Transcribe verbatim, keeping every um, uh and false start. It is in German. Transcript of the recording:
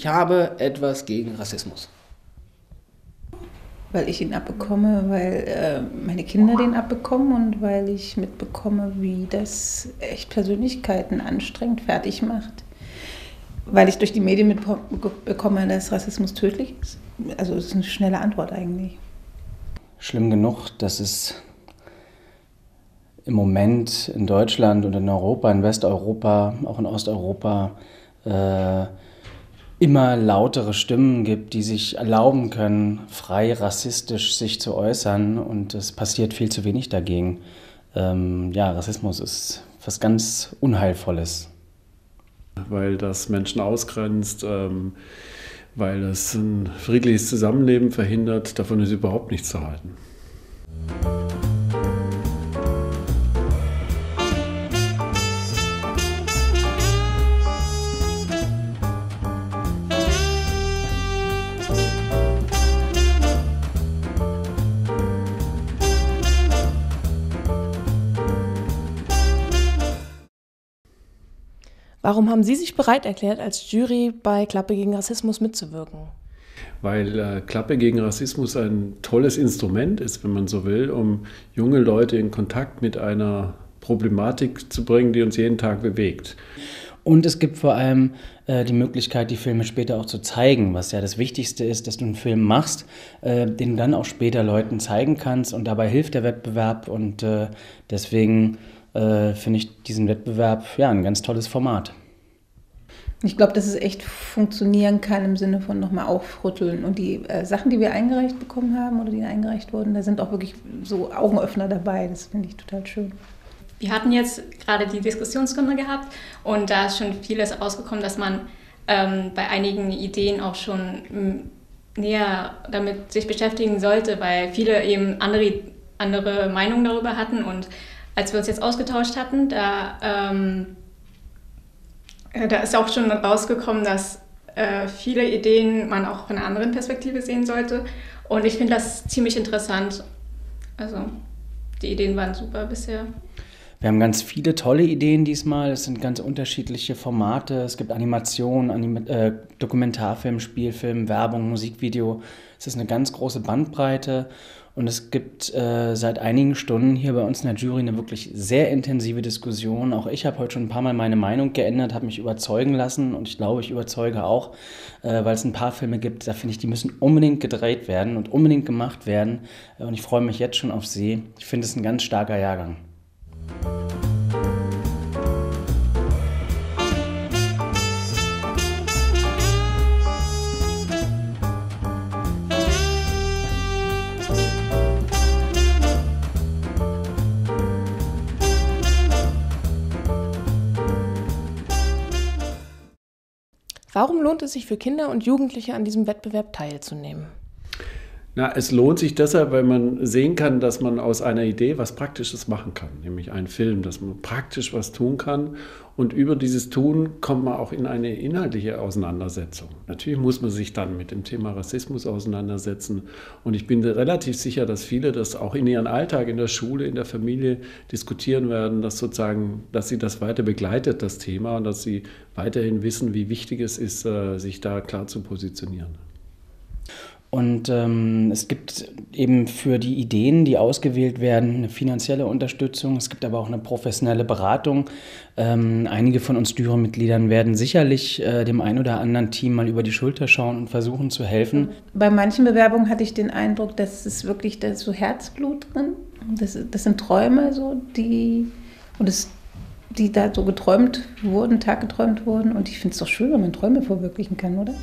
Ich habe etwas gegen Rassismus. Weil ich ihn abbekomme, weil äh, meine Kinder den abbekommen und weil ich mitbekomme, wie das echt Persönlichkeiten anstrengt, fertig macht. Weil ich durch die Medien mitbekomme, dass Rassismus tödlich ist. Also es ist eine schnelle Antwort eigentlich. Schlimm genug, dass es im Moment in Deutschland und in Europa, in Westeuropa, auch in Osteuropa, äh, immer lautere Stimmen gibt, die sich erlauben können, frei rassistisch sich zu äußern, und es passiert viel zu wenig dagegen. Ähm, ja, Rassismus ist was ganz Unheilvolles. Weil das Menschen ausgrenzt, ähm, weil das ein friedliches Zusammenleben verhindert, davon ist überhaupt nichts zu halten. Warum haben Sie sich bereit erklärt, als Jury bei Klappe gegen Rassismus mitzuwirken? Weil äh, Klappe gegen Rassismus ein tolles Instrument ist, wenn man so will, um junge Leute in Kontakt mit einer Problematik zu bringen, die uns jeden Tag bewegt. Und es gibt vor allem äh, die Möglichkeit, die Filme später auch zu zeigen, was ja das Wichtigste ist, dass du einen Film machst, äh, den du dann auch später Leuten zeigen kannst, und dabei hilft der Wettbewerb, und äh, deswegen Äh, finde ich diesen Wettbewerb ja ein ganz tolles Format. Ich glaube, dass es echt funktionieren kann im Sinne von nochmal aufrütteln. Und die äh, Sachen, die wir eingereicht bekommen haben oder die eingereicht wurden, da sind auch wirklich so Augenöffner dabei. Das finde ich total schön. Wir hatten jetzt gerade die Diskussionsrunde gehabt, und da ist schon vieles ausgekommen, dass man ähm, bei einigen Ideen auch schon näher damit sich beschäftigen sollte, weil viele eben andere, andere Meinungen darüber hatten. Und als wir uns jetzt ausgetauscht hatten, da, ähm, da ist auch schon rausgekommen, dass äh, viele Ideen man auch von einer anderen Perspektive sehen sollte. Und ich finde das ziemlich interessant. Also die Ideen waren super bisher. Wir haben ganz viele tolle Ideen diesmal. Es sind ganz unterschiedliche Formate. Es gibt Animation, Anima äh, Dokumentarfilm, Spielfilm, Werbung, Musikvideo. Es ist eine ganz große Bandbreite. Und es gibt äh, seit einigen Stunden hier bei uns in der Jury eine wirklich sehr intensive Diskussion. Auch ich habe heute schon ein paar Mal meine Meinung geändert, habe mich überzeugen lassen, und ich glaube, ich überzeuge auch, äh, weil es ein paar Filme gibt, da finde ich, die müssen unbedingt gedreht werden und unbedingt gemacht werden. Äh, und ich freue mich jetzt schon auf sie. Ich finde es ein ganz starker Jahrgang. Warum lohnt es sich für Kinder und Jugendliche, an diesem Wettbewerb teilzunehmen? Na, es lohnt sich deshalb, weil man sehen kann, dass man aus einer Idee was Praktisches machen kann, nämlich einen Film, dass man praktisch was tun kann. Und über dieses Tun kommt man auch in eine inhaltliche Auseinandersetzung. Natürlich muss man sich dann mit dem Thema Rassismus auseinandersetzen. Und ich bin relativ sicher, dass viele das auch in ihren Alltag, in der Schule, in der Familie diskutieren werden, dass sozusagen, dass sie das weiter begleitet, das Thema, und dass sie weiterhin wissen, wie wichtig es ist, sich da klar zu positionieren. Und ähm, es gibt eben für die Ideen, die ausgewählt werden, eine finanzielle Unterstützung. Es gibt aber auch eine professionelle Beratung. Ähm, einige von uns Jurymitgliedern werden sicherlich äh, dem ein oder anderen Team mal über die Schulter schauen und versuchen zu helfen. Bei manchen Bewerbungen hatte ich den Eindruck, dass es wirklich da so Herzblut drin. Das, das sind Träume, so, die, und das, die da so geträumt wurden, taggeträumt wurden. Und ich finde es doch schön, wenn man Träume verwirklichen kann, oder?